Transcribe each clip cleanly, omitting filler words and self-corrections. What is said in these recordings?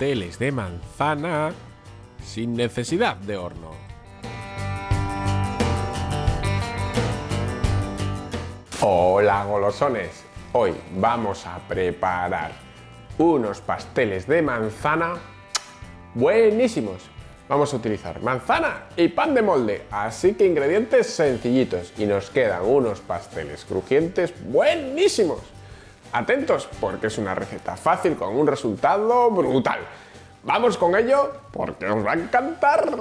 pasteles de manzana sin necesidad de horno. Hola golosones, hoy vamos a preparar unos pasteles de manzana buenísimos. Vamos a utilizar manzana y pan de molde, así que ingredientes sencillitos y nos quedan unos pasteles crujientes buenísimos. Atentos, porque es una receta fácil con un resultado brutal. Vamos con ello, porque os va a encantar.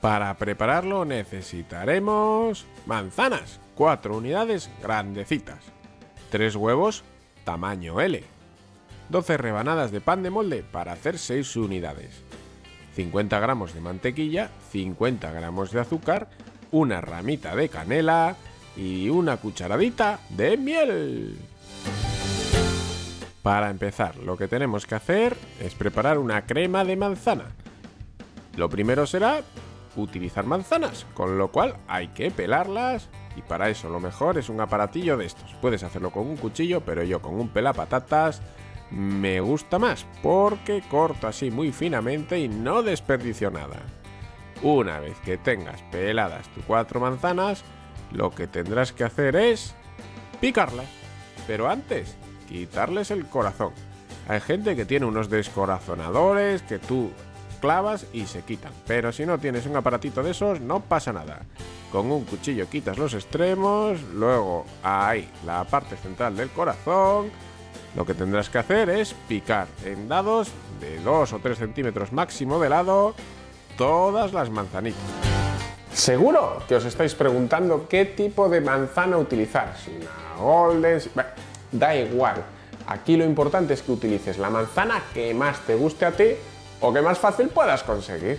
Para prepararlo necesitaremos manzanas, 4 unidades grandecitas, 3 huevos tamaño L, 12 rebanadas de pan de molde para hacer 6 unidades, 50 gramos de mantequilla, 50 gramos de azúcar, una ramita de canela y una cucharadita de miel. Para empezar, lo que tenemos que hacer es preparar una crema de manzana. Lo primero será utilizar manzanas, con lo cual hay que pelarlas, y para eso lo mejor es un aparatillo de estos. Puedes hacerlo con un cuchillo, pero yo con un pelapatatas me gusta más, porque corto así muy finamente y no desperdicio nada. Una vez que tengas peladas tus 4 manzanas, lo que tendrás que hacer es picarlas, pero antes quitarles el corazón. Hay gente que tiene unos descorazonadores que tú clavas y se quitan, pero si no tienes un aparatito de esos no pasa nada. Con un cuchillo quitas los extremos, luego ahí la parte central del corazón. Lo que tendrás que hacer es picar en dados de 2 o 3 centímetros máximo de lado todas las manzanitas. Seguro que os estáis preguntando qué tipo de manzana utilizar, si una golden, bueno, da igual. Aquí lo importante es que utilices la manzana que más te guste a ti o que más fácil puedas conseguir,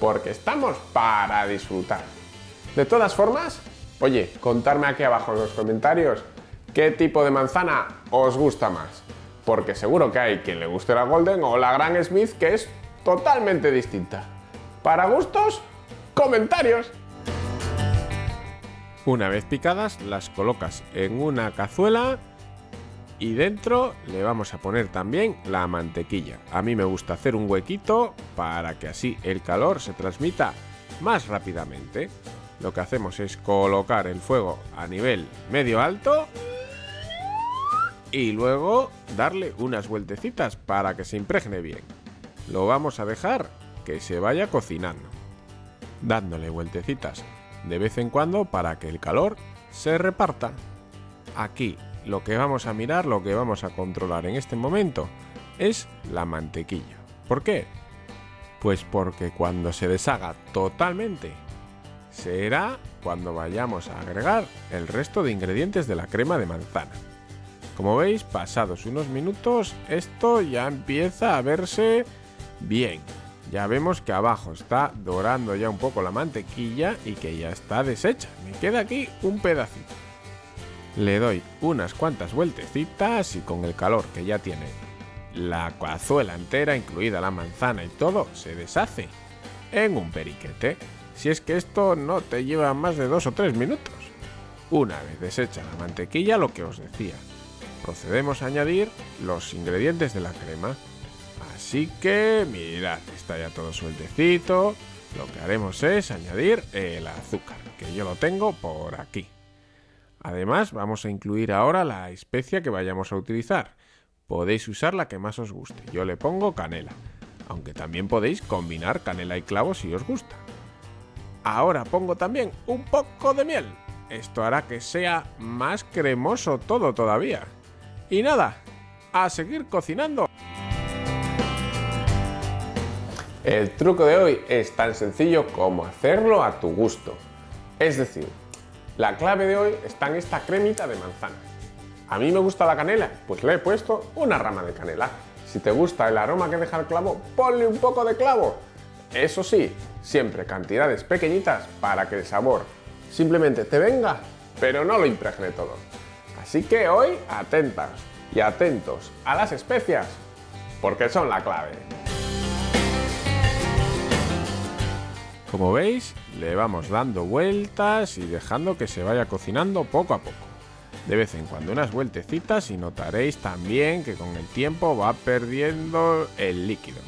porque estamos para disfrutar. De todas formas, oye, contadme aquí abajo en los comentarios qué tipo de manzana os gusta más, porque seguro que hay quien le guste la golden o la Gran Smith, que es totalmente distinta. Para gustos, comentarios. Una vez picadas, las colocas en una cazuela y dentro le vamos a poner también la mantequilla. A mí me gusta hacer un huequito para que así el calor se transmita más rápidamente. Lo que hacemos es colocar el fuego a nivel medio alto y luego darle unas vueltecitas para que se impregne bien. Lo vamos a dejar que se vaya cocinando, dándole vueltecitas de vez en cuando para que el calor se reparta. Aquí lo que vamos a mirar, lo que vamos a controlar en este momento es la mantequilla. ¿Por qué? Pues porque cuando se deshaga totalmente será cuando vayamos a agregar el resto de ingredientes de la crema de manzana. Como veis, pasados unos minutos esto ya empieza a verse bien. Ya vemos que abajo está dorando ya un poco la mantequilla y que ya está deshecha. Me queda aquí un pedacito. Le doy unas cuantas vueltecitas y con el calor que ya tiene la cazuela entera, incluida la manzana y todo, se deshace en un periquete. Si es que esto no te lleva más de 2 o 3 minutos. Una vez deshecha la mantequilla, lo que os decía, procedemos a añadir los ingredientes de la crema. Así que mirad, está ya todo sueltecito. Lo que haremos es añadir el azúcar, que yo lo tengo por aquí. Además, vamos a incluir ahora la especia que vayamos a utilizar. Podéis usar la que más os guste. Yo le pongo canela, aunque también podéis combinar canela y clavo si os gusta. Ahora pongo también un poco de miel. Esto hará que sea más cremoso todo todavía. Y nada, a seguir cocinando. El truco de hoy es tan sencillo como hacerlo a tu gusto. Es decir, la clave de hoy está en esta cremita de manzana. A mí me gusta la canela, pues le he puesto una rama de canela. Si te gusta el aroma que deja el clavo, ponle un poco de clavo. Eso sí, siempre cantidades pequeñitas para que el sabor simplemente te venga, pero no lo impregne todo. Así que hoy atentas y atentos a las especias, porque son la clave. Como veis, le vamos dando vueltas y dejando que se vaya cocinando poco a poco. de vez en cuando unas vueltecitas y notaréis también que con el tiempo va perdiendo el líquido.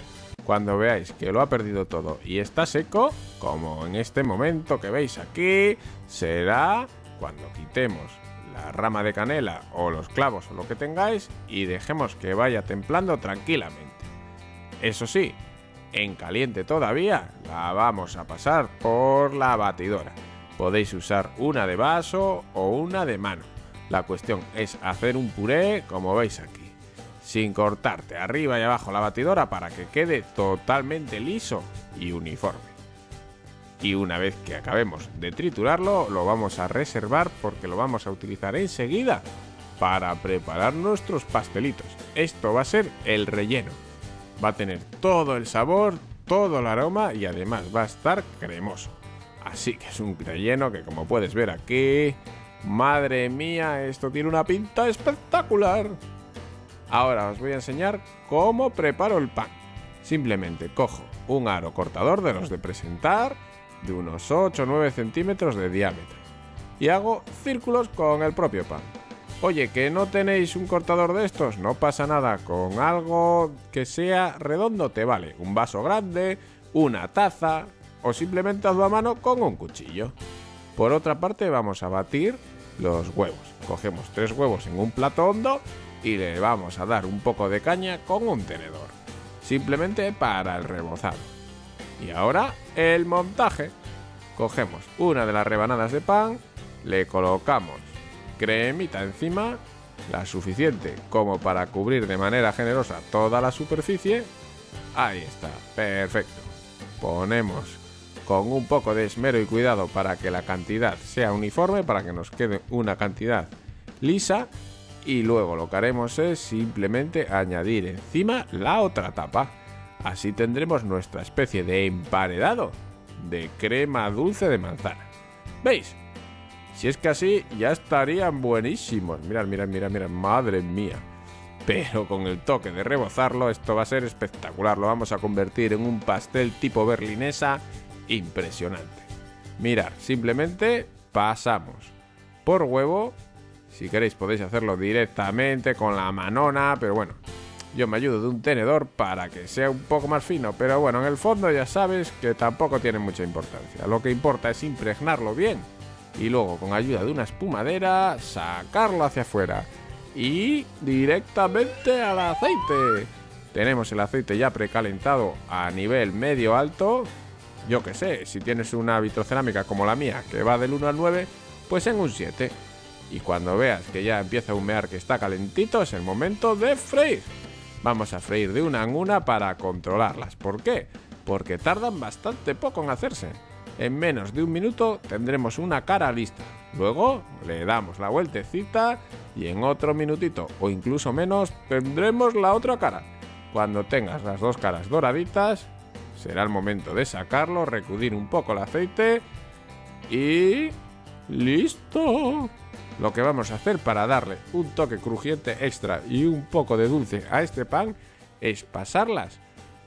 Cuando veáis que lo ha perdido todo y está seco, como en este momento que veis aquí, será cuando quitemos la rama de canela o los clavos o lo que tengáis y dejemos que vaya templando tranquilamente. Eso sí, en caliente todavía la vamos a pasar por la batidora. Podéis usar una de vaso o una de mano. La cuestión es hacer un puré como veis aquí, sin cortarte arriba y abajo la batidora para que quede totalmente liso y uniforme. Y una vez que acabemos de triturarlo, lo vamos a reservar porque lo vamos a utilizar enseguida para preparar nuestros pastelitos. Esto va a ser el relleno. Va a tener todo el sabor, todo el aroma y además va a estar cremoso. Así que es un relleno que, como puedes ver aquí, madre mía, esto tiene una pinta espectacular. Ahora os voy a enseñar cómo preparo el pan. Simplemente cojo un aro cortador de los de presentar, de unos 8 o 9 centímetros de diámetro, y hago círculos con el propio pan. Oye, que no tenéis un cortador de estos, no pasa nada, con algo que sea redondo te vale, un vaso grande, una taza, o simplemente hazlo a mano con un cuchillo. Por otra parte vamos a batir los huevos. Cogemos 3 huevos en un plato hondo y le vamos a dar un poco de caña con un tenedor, simplemente para el rebozado. Y ahora el montaje. Cogemos una de las rebanadas de pan, le colocamos cremita encima, la suficiente como para cubrir de manera generosa toda la superficie. Ahí está, perfecto. Ponemos con un poco de esmero y cuidado para que la cantidad sea uniforme, para que nos quede una cantidad lisa, y luego lo que haremos es simplemente añadir encima la otra tapa. Así tendremos nuestra especie de emparedado de crema dulce de manzana. ¿Veis? Si es que así ya estarían buenísimos. Mirad, mirad, mirad, mirad, madre mía. Pero con el toque de rebozarlo esto va a ser espectacular. Lo vamos a convertir en un pastel tipo berlinesa impresionante. Mirad, simplemente pasamos por huevo. Si queréis podéis hacerlo directamente con la manona, pero bueno, yo me ayudo de un tenedor para que sea un poco más fino. Pero bueno, en el fondo ya sabes que tampoco tiene mucha importancia. Lo que importa es impregnarlo bien y luego con ayuda de una espumadera sacarlo hacia afuera y directamente al aceite. Tenemos el aceite ya precalentado a nivel medio alto. Yo que sé, si tienes una vitrocerámica como la mía que va del 1 al 9, pues en un 7. Y cuando veas que ya empieza a humear, que está calentito, es el momento de freír. Vamos a freír de una en una para controlarlas. ¿Por qué? Porque tardan bastante poco en hacerse. En menos de un minuto tendremos una cara lista. Luego le damos la vueltecita y en otro minutito o incluso menos tendremos la otra cara. Cuando tengas las dos caras doraditas será el momento de sacarlo, recudir un poco el aceite y ¡listo! Lo que vamos a hacer para darle un toque crujiente extra y un poco de dulce a este pan es pasarlas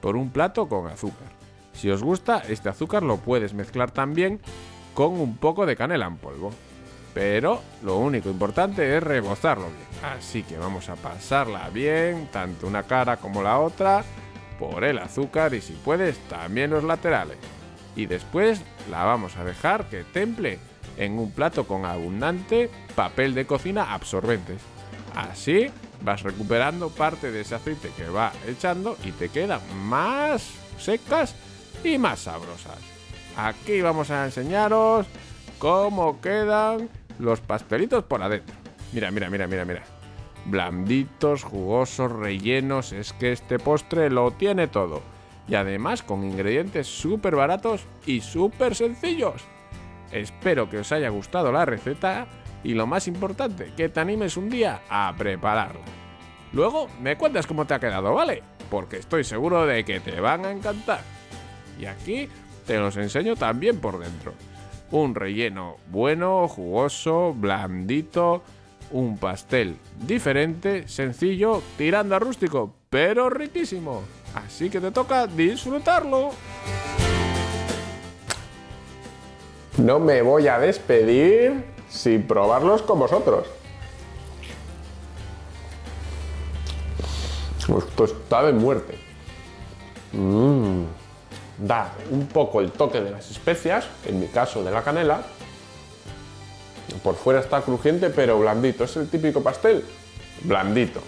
por un plato con azúcar. Si os gusta, este azúcar lo puedes mezclar también con un poco de canela en polvo. Pero lo único importante es rebozarlo bien. Así que vamos a pasarla bien, tanto una cara como la otra, por el azúcar y si puedes también los laterales. Y después la vamos a dejar que temple en un plato con abundante papel de cocina absorbentes. Así vas recuperando parte de ese aceite que va echando y te quedan más secas y más sabrosas. Aquí vamos a enseñaros cómo quedan los pastelitos por adentro. Mira, mira, mira, mira, mira. Blanditos, jugosos, rellenos. Es que este postre lo tiene todo. Y además con ingredientes súper baratos y súper sencillos. Espero que os haya gustado la receta y lo más importante, que te animes un día a prepararla. Luego me cuentas cómo te ha quedado, ¿vale? Porque estoy seguro de que te van a encantar. Y aquí te los enseño también por dentro. Un relleno bueno, jugoso, blandito, un pastel diferente, sencillo, tirando a rústico, pero riquísimo. Así que te toca disfrutarlo. No me voy a despedir sin probarlos con vosotros. Esto sabe muerte. Da un poco el toque de las especias, en mi caso de la canela. Por fuera está crujiente pero blandito, es el típico pastel blandito.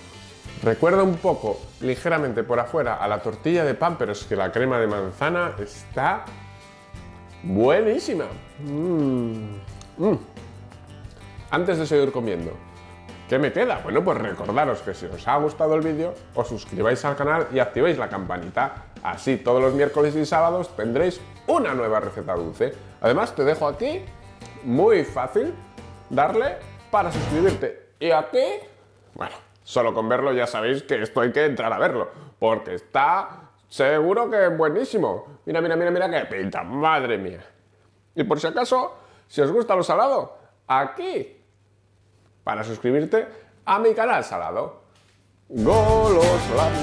Recuerda un poco, ligeramente por afuera, a la tortilla de pan, pero es que la crema de manzana está buenísima. Antes de seguir comiendo, ¿qué me queda? Bueno, pues recordaros que si os ha gustado el vídeo, os suscribáis al canal y activéis la campanita. Así todos los miércoles y sábados tendréis una nueva receta dulce. Además, te dejo aquí, muy fácil, darle para suscribirte. Y aquí, bueno, solo con verlo ya sabéis que esto hay que entrar a verlo, porque está seguro que es buenísimo. Mira, mira, mira, mira qué pinta, madre mía. Y por si acaso, si os gusta lo salado, aquí, para suscribirte a mi canal salado, golosolandia.com.